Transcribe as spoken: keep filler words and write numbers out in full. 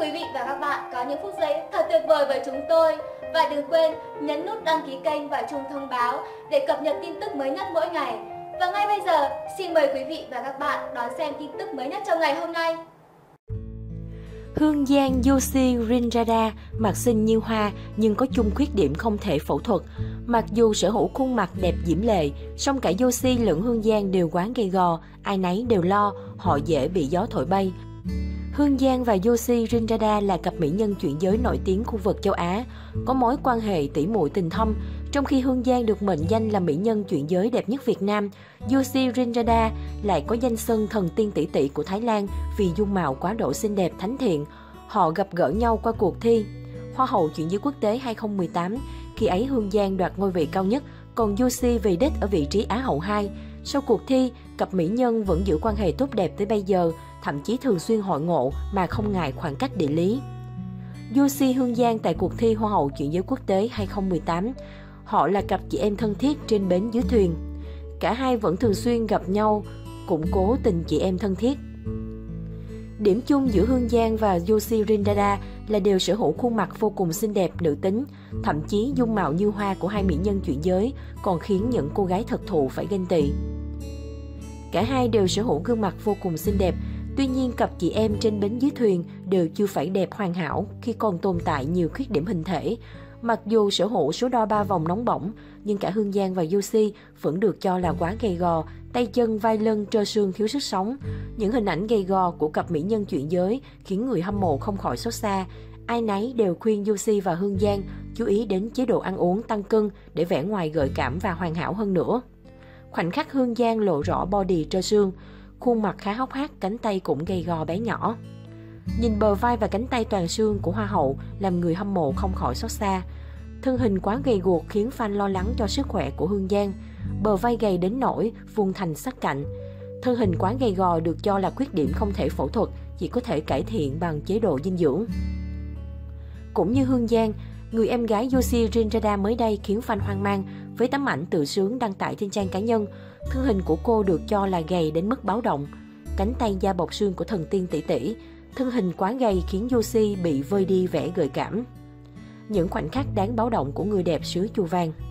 quý vị và các bạn có những phút giây thật tuyệt vời với chúng tôi. Và đừng quên nhấn nút đăng ký kênh và chuông thông báo để cập nhật tin tức mới nhất mỗi ngày. Và ngay bây giờ, xin mời quý vị và các bạn đón xem tin tức mới nhất trong ngày hôm nay. Hương Giang, Yoshi Rinrada mặt xinh như hoa nhưng có chung khuyết điểm không thể phẫu thuật. Mặc dù sở hữu khuôn mặt đẹp diễm lệ, song cả Yoshi lẫn Hương Giang đều quán gay gò, ai nấy đều lo họ dễ bị gió thổi bay. Hương Giang và Yoshi Rinrada là cặp mỹ nhân chuyển giới nổi tiếng khu vực châu Á, có mối quan hệ tỉ muội tình thâm. Trong khi Hương Giang được mệnh danh là mỹ nhân chuyển giới đẹp nhất Việt Nam, Yoshi Rinrada lại có danh xưng thần tiên tỷ tỷ của Thái Lan vì dung mạo quá độ xinh đẹp thánh thiện. Họ gặp gỡ nhau qua cuộc thi Hoa hậu chuyển giới quốc tế hai không một tám, khi ấy Hương Giang đoạt ngôi vị cao nhất, còn Yoshi về đích ở vị trí Á hậu hai. Sau cuộc thi, cặp mỹ nhân vẫn giữ quan hệ tốt đẹp tới bây giờ, thậm chí thường xuyên hội ngộ mà không ngại khoảng cách địa lý. Yoshi Hương Giang tại cuộc thi Hoa hậu chuyển giới quốc tế hai không một tám. Họ là cặp chị em thân thiết trên bến dưới thuyền. Cả hai vẫn thường xuyên gặp nhau, củng cố tình chị em thân thiết. Điểm chung giữa Hương Giang và Yoshi Rinrada là đều sở hữu khuôn mặt vô cùng xinh đẹp nữ tính, thậm chí dung mạo như hoa của hai mỹ nhân chuyển giới còn khiến những cô gái thật thụ phải ganh tị. Cả hai đều sở hữu gương mặt vô cùng xinh đẹp, tuy nhiên cặp chị em trên bến dưới thuyền đều chưa phải đẹp hoàn hảo khi còn tồn tại nhiều khuyết điểm hình thể. Mặc dù sở hữu số đo ba vòng nóng bỏng, nhưng cả Hương Giang và Yoshi vẫn được cho là quá gầy gò, tay chân vai lưng trơ xương thiếu sức sống. Những hình ảnh gầy gò của cặp mỹ nhân chuyển giới khiến người hâm mộ không khỏi xót xa. Ai nấy đều khuyên Yoshi và Hương Giang chú ý đến chế độ ăn uống tăng cân để vẻ ngoài gợi cảm và hoàn hảo hơn nữa. Khoảnh khắc Hương Giang lộ rõ body trơ xương, khuôn mặt khá hốc hác, cánh tay cũng gầy gò bé nhỏ. Nhìn bờ vai và cánh tay toàn xương của Hoa hậu làm người hâm mộ không khỏi xót xa. Thân hình quá gầy guộc khiến fan lo lắng cho sức khỏe của Hương Giang. Bờ vai gầy đến nỗi vuông thành sắc cạnh. Thân hình quá gầy gò được cho là khuyết điểm không thể phẫu thuật, chỉ có thể cải thiện bằng chế độ dinh dưỡng. Cũng như Hương Giang, người em gái Yoshi Rinrada mới đây khiến fan hoang mang với tấm ảnh tự sướng đăng tải trên trang cá nhân. Thân hình của cô được cho là gầy đến mức báo động. Cánh tay da bọc xương của thần tiên tỷ tỷ. Thân hình quá gầy khiến Yoshi bị vơi đi vẻ gợi cảm. Những khoảnh khắc đáng báo động của người đẹp xứ Chùa Vàng.